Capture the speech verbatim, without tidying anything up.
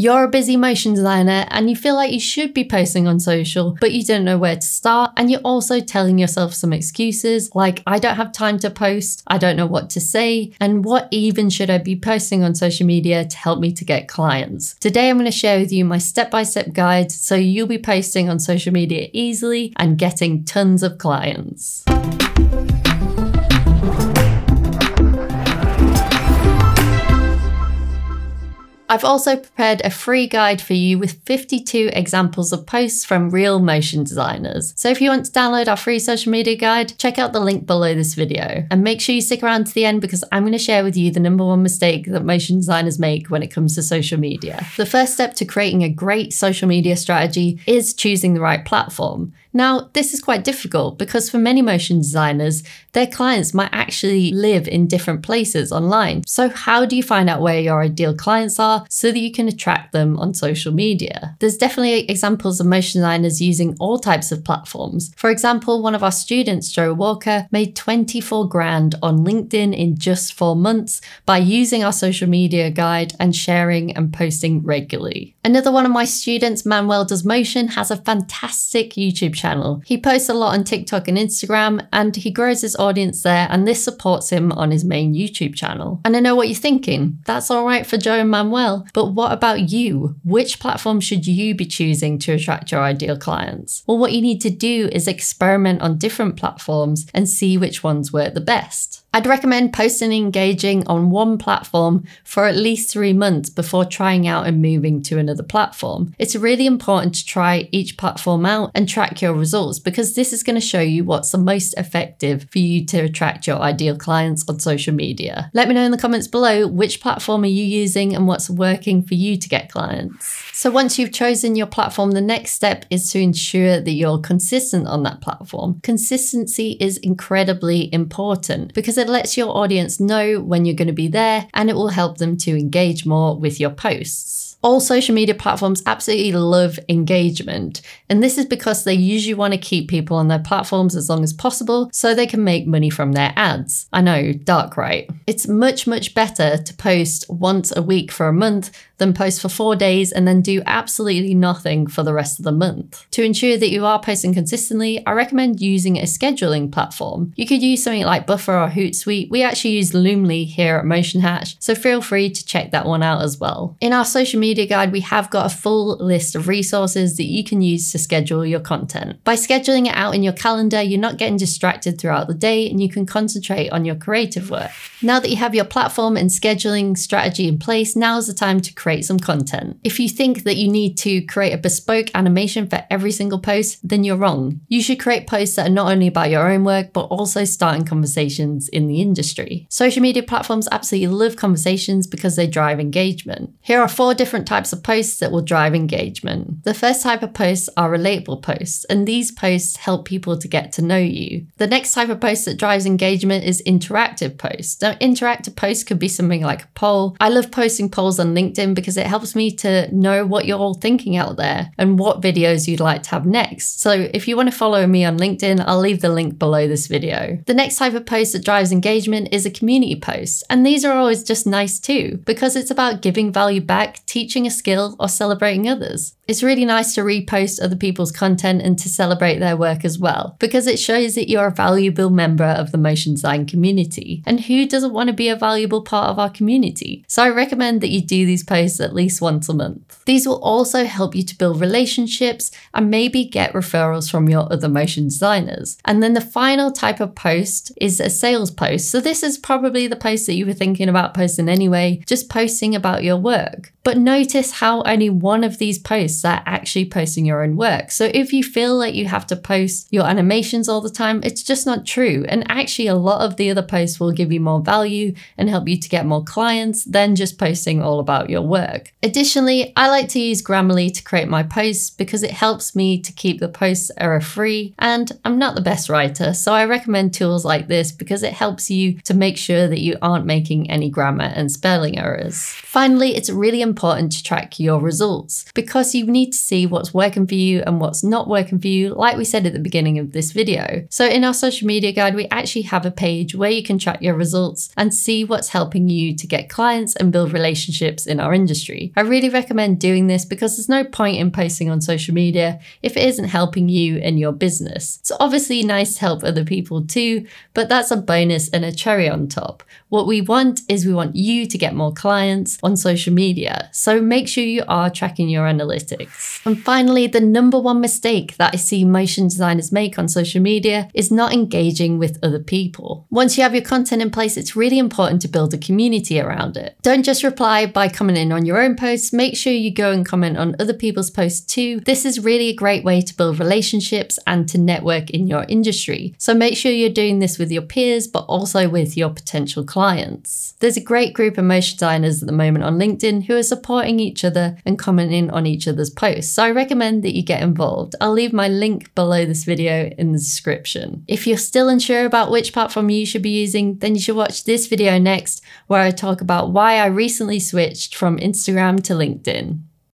You're a busy motion designer and you feel like you should be posting on social, but you don't know where to start, and you're also telling yourself some excuses like, I don't have time to post, I don't know what to say, and what even should I be posting on social media to help me to get clients? Today I'm going to share with you my step-by-step guide so you'll be posting on social media easily and getting tons of clients. I've also prepared a free guide for you with fifty-two examples of posts from real motion designers. So if you want to download our free social media guide, check out the link below this video. And make sure you stick around to the end because I'm going to share with you the number one mistake that motion designers make when it comes to social media. The first step to creating a great social media strategy is choosing the right platform. Now, this is quite difficult because for many motion designers, their clients might actually live in different places online. So how do you find out where your ideal clients are so that you can attract them on social media? There's definitely examples of motion designers using all types of platforms. For example, one of our students, Joe Walker, made twenty-four grand on LinkedIn in just four months by using our social media guide and sharing and posting regularly. Another one of my students, Manuel Does Motion, has a fantastic YouTube channel. He posts a lot on TikTok and Instagram, and he grows his audience there, and this supports him on his main YouTube channel. And I know what you're thinking, that's all right for Joe and Manuel, but what about you? Which platform should you be choosing to attract your ideal clients? Well, what you need to do is experiment on different platforms and see which ones work the best. I'd recommend posting and engaging on one platform for at least three months before trying out and moving to another platform. It's really important to try each platform out and track your results because this is going to show you what's the most effective for you to attract your ideal clients on social media. Let me know in the comments below which platform are you using and what's working for you to get clients. So once you've chosen your platform, the next step is to ensure that you're consistent on that platform. Consistency is incredibly important because it lets your audience know when you're going to be there, and it will help them to engage more with your posts. All social media platforms absolutely love engagement, and this is because they usually want to keep people on their platforms as long as possible so they can make money from their ads. I know, dark, right? It's much, much better to post once a week for a month than post for four days and then do absolutely nothing for the rest of the month. To ensure that you are posting consistently, I recommend using a scheduling platform. You could use something like Buffer or Hootsuite. We actually use Loomly here at Motion Hatch, so feel free to check that one out as well. In our social media Media guide, we have got a full list of resources that you can use to schedule your content. By scheduling it out in your calendar, you're not getting distracted throughout the day and you can concentrate on your creative work. Now that you have your platform and scheduling strategy in place, now's the time to create some content. If you think that you need to create a bespoke animation for every single post, then you're wrong. You should create posts that are not only about your own work, but also starting conversations in the industry. Social media platforms absolutely love conversations because they drive engagement. Here are four different types of posts that will drive engagement. The first type of posts are relatable posts, and these posts help people to get to know you. The next type of post that drives engagement is interactive posts. Now, interactive posts could be something like a poll. I love posting polls on LinkedIn because it helps me to know what you're all thinking out there and what videos you'd like to have next. So if you want to follow me on LinkedIn, I'll leave the link below this video. The next type of post that drives engagement is a community post, and these are always just nice too because it's about giving value back, teaching a skill, or celebrating others. It's really nice to repost other people's content and to celebrate their work as well, because it shows that you're a valuable member of the motion design community. And who doesn't want to be a valuable part of our community? So I recommend that you do these posts at least once a month. These will also help you to build relationships and maybe get referrals from your other motion designers. And then the final type of post is a sales post. So this is probably the post that you were thinking about posting anyway, just posting about your work. But notice how only one of these posts are actually posting your own work. So if you feel like you have to post your animations all the time, it's just not true. And actually a lot of the other posts will give you more value and help you to get more clients than just posting all about your work. Additionally, I like to use Grammarly to create my posts because it helps me to keep the posts error-free, and I'm not the best writer, so I recommend tools like this because it helps you to make sure that you aren't making any grammar and spelling errors. Finally, it's really important important to track your results because you need to see what's working for you and what's not working for you, like we said at the beginning of this video. So in our social media guide, we actually have a page where you can track your results and see what's helping you to get clients and build relationships in our industry. I really recommend doing this because there's no point in posting on social media if it isn't helping you and your business. It's obviously nice to help other people too, but that's a bonus and a cherry on top. What we want is we want you to get more clients on social media, so make sure you are tracking your analytics. And finally, the number one mistake that I see motion designers make on social media is not engaging with other people. Once you have your content in place, it's really important to build a community around it. Don't just reply by commenting on your own posts, make sure you go and comment on other people's posts too. This is really a great way to build relationships and to network in your industry. So make sure you're doing this with your peers, but also with your potential clients. There's a great group of motion designers at the moment on LinkedIn who are supporting each other and commenting on each other's posts. So I recommend that you get involved. I'll leave my link below this video in the description. If you're still unsure about which platform you should be using, then you should watch this video next, where I talk about why I recently switched from Instagram to LinkedIn.